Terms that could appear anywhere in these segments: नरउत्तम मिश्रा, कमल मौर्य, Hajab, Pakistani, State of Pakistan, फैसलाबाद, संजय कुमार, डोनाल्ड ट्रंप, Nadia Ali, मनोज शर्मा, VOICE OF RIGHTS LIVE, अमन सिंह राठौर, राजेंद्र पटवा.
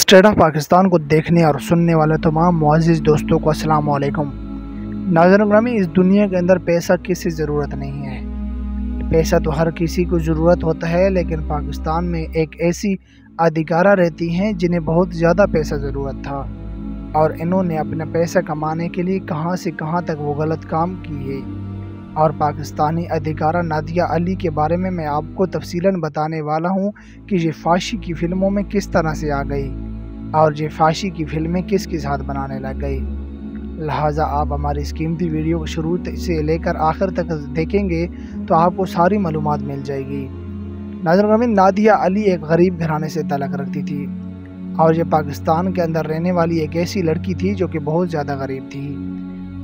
State of Pakistan को देखने और सुनने वाले तमाम मुअज़्ज़िज़ दोस्तों को अस्सलाम वालेकुम। नाज़रीन ग्रामी, इस दुनिया के अंदर पैसा किसी ज़रूरत नहीं है, पैसा तो हर किसी को ज़रूरत होता है, लेकिन पाकिस्तान में एक ऐसी अधिकारा रहती हैं जिन्हें बहुत ज़्यादा पैसा ज़रूरत था और इन्होंने अपना पैसा कमाने के लिए कहाँ से कहाँ तक वो गलत काम किए। और पाकिस्तानी अदाकारा नादिया अली के बारे में मैं आपको तफसीलन बताने वाला हूँ कि ये फाशी की फ़िल्मों में किस तरह से आ गई और ये फाशी की फ़िल्में किसके साथ बनाने लग गई। लिहाजा आप हमारी इस कीमती वीडियो को शुरू से लेकर आखिर तक देखेंगे तो आपको सारी मालूमात मिल जाएगी। नाज़रीन, नादिया अली एक गरीब घराने से ताल्लुक़ रखती थी और ये पाकिस्तान के अंदर रहने वाली एक ऐसी लड़की थी जो कि बहुत ज़्यादा गरीब थी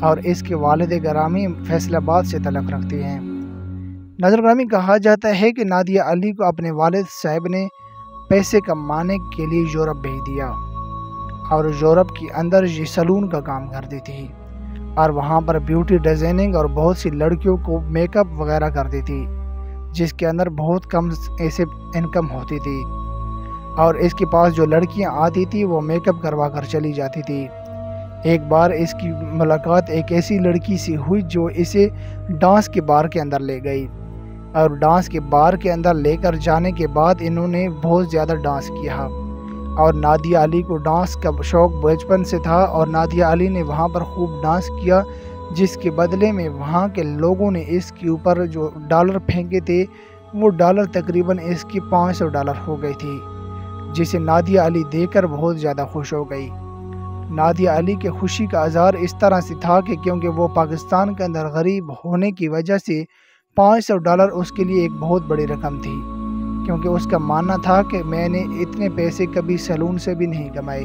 और इसके वालिद ग्रामी फैसलाबाद से तलक रखते हैं। नाज़रीन ग्रामी, कहा जाता है कि नादिया अली को अपने वालिद साहब ने पैसे कमाने के लिए यूरोप भेज दिया और यूरोप के अंदर ये सलून का काम करती थी और वहाँ पर ब्यूटी डिज़ाइनिंग और बहुत सी लड़कियों को मेकअप वगैरह करती थी, जिसके अंदर बहुत कम ऐसे इनकम होती थी और इसके पास जो लड़कियाँ आती थी वो मेकअप करवा कर चली जाती थी। एक बार इसकी मुलाकात एक ऐसी लड़की से हुई जो इसे डांस के बार के अंदर ले गई और डांस के बार के अंदर लेकर जाने के बाद इन्होंने बहुत ज़्यादा डांस किया और नादिया अली को डांस का शौक़ बचपन से था और नादिया अली ने वहाँ पर खूब डांस किया, जिसके बदले में वहाँ के लोगों ने इसके ऊपर जो डॉलर फेंके थे वो डॉलर तकरीबन इसकी 500 डॉलर हो गई थी, जिसे नादिया अली देखकर बहुत ज़्यादा खुश हो गई। नादिया अली के खुशी का इज़हार इस तरह से था कि क्योंकि वो पाकिस्तान के अंदर गरीब होने की वजह से 500 डॉलर उसके लिए एक बहुत बड़ी रकम थी, क्योंकि उसका मानना था कि मैंने इतने पैसे कभी सैलून से भी नहीं कमाए।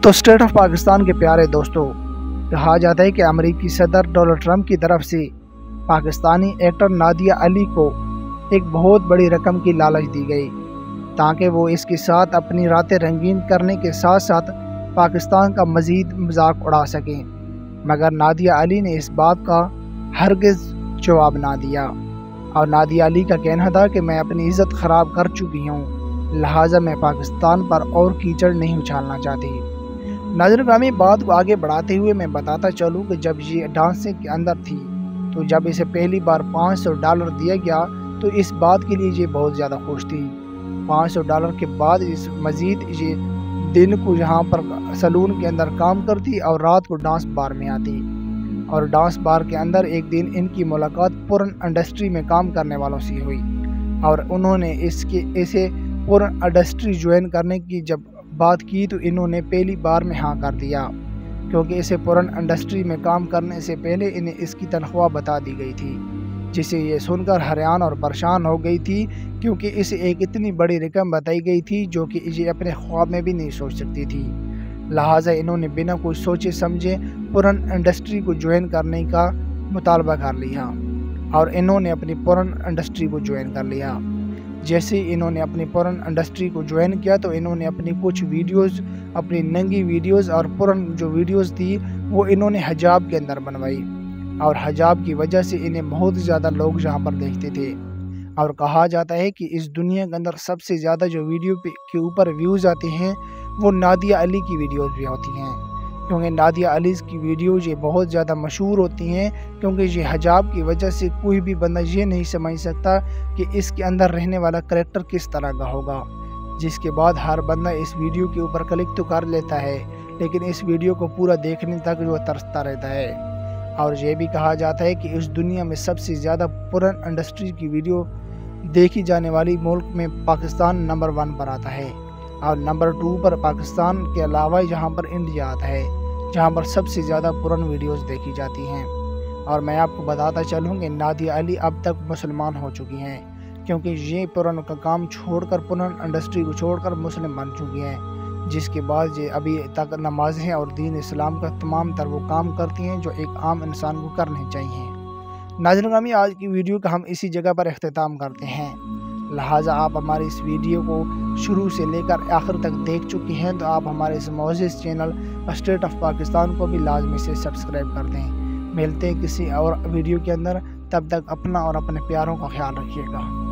तो स्टेट ऑफ पाकिस्तान के प्यारे दोस्तों, कहा जाता है कि अमरीकी सदर डोनाल्ड ट्रंप की तरफ से पाकिस्तानी एक्टर नादिया अली को एक बहुत बड़ी रकम की लालच दी गई ताकि वो इसके साथ अपनी रातें रंगीन करने के साथ साथ पाकिस्तान का मज़ीद मजाक उड़ा सकें, मगर नादिया अली ने इस बात का हरगिज़ जवाब ना दिया और नादिया अली का कहना था कि मैं अपनी इज़्ज़त ख़राब कर चुकी हूँ, लिहाजा मैं पाकिस्तान पर और कीचड़ नहीं उछालना चाहती। नाज़रीन ग्रामी, बात को आगे बढ़ाते हुए मैं बताता चलूँ कि जब ये डांसिंग के अंदर थी तो जब इसे पहली बार 500 डॉलर दिया गया तो इस बात के लिए ये बहुत ज़्यादा खुश थी। 500 डॉलर के बाद इस मज़ीद ये दिन को यहाँ पर सलून के अंदर काम करती और रात को डांस बार में आती और डांस बार के अंदर एक दिन इनकी मुलाकात पूरन इंडस्ट्री में काम करने वालों से हुई और उन्होंने इसे पूरन इंडस्ट्री ज्वाइन करने की जब बात की तो इन्होंने पहली बार में हाँ कर दिया, क्योंकि इसे पूरन इंडस्ट्री में काम करने से पहले इन्हें इसकी तनख्वाह बता दी गई थी, जिसे ये सुनकर हैरान और परेशान हो गई थी क्योंकि इसे एक इतनी बड़ी रकम बताई गई थी जो कि ये अपने ख्वाब में भी नहीं सोच सकती थी। लिहाजा इन्होंने बिना कुछ सोचे समझे पूरन इंडस्ट्री को ज्वाइन करने का मुतालबा कर लिया और इन्होंने अपनी पूरन इंडस्ट्री को ज्वाइन कर लिया। जैसे इन्होंने अपनी पूरन इंडस्ट्री को ज्वाइन किया तो इन्होंने अपनी कुछ वीडियोज़, अपनी नंगी वीडियोज़ और पूरन जो वीडियोज़ थी वो इन्होंने हजाब के अंदर बनवाई और हजाब की वजह से इन्हें बहुत ज़्यादा लोग यहाँ पर देखते थे और कहा जाता है कि इस दुनिया के अंदर सबसे ज़्यादा जो वीडियो के ऊपर व्यूज़ आते हैं वो नादिया अली की वीडियोज़ भी होती हैं, क्योंकि नादिया अली की वीडियोज़ ये बहुत ज़्यादा मशहूर होती हैं, क्योंकि ये हजाब की वजह से कोई भी बंदा ये नहीं समझ सकता कि इसके अंदर रहने वाला करैक्टर किस तरह का होगा, जिसके बाद हर बंदा इस वीडियो के ऊपर क्लिक तो कर लेता है लेकिन इस वीडियो को पूरा देखने तक वो तरसता रहता है। और ये भी कहा जाता है कि इस दुनिया में सबसे ज़्यादा पूरन इंडस्ट्री की वीडियो देखी जाने वाली मुल्क में पाकिस्तान नंबर 1 पर आता है और नंबर 2 पर पाकिस्तान के अलावा यहाँ पर इंडिया आता है, जहाँ पर सबसे ज़्यादा पूरन वीडियोस देखी जाती हैं। और मैं आपको बताता चलूँ कि नादिया अली अब तक मुसलमान हो चुकी हैं, क्योंकि ये पूरन का काम छोड़कर, पूरन इंडस्ट्री को छोड़कर मुस्लिम बन चुकी हैं, जिसके बाद ये अभी तक नमाज़ें और दीन इस्लाम का तमाम तर वो काम करती हैं जो एक आम इंसान को करने चाहिए। नाज़रीन ग्रामी, आज की वीडियो का हम इसी जगह पर अख्तिताम करते हैं। लिहाजा आप हमारी इस वीडियो को शुरू से लेकर आखिर तक देख चुकी हैं तो आप हमारे इस मौज़िज़ चैनल स्टेट ऑफ पाकिस्तान को भी लाजमी से सब्सक्राइब कर दें। मिलते हैं किसी और वीडियो के अंदर, तब तक अपना और अपने प्यारों का ख्याल रखिएगा।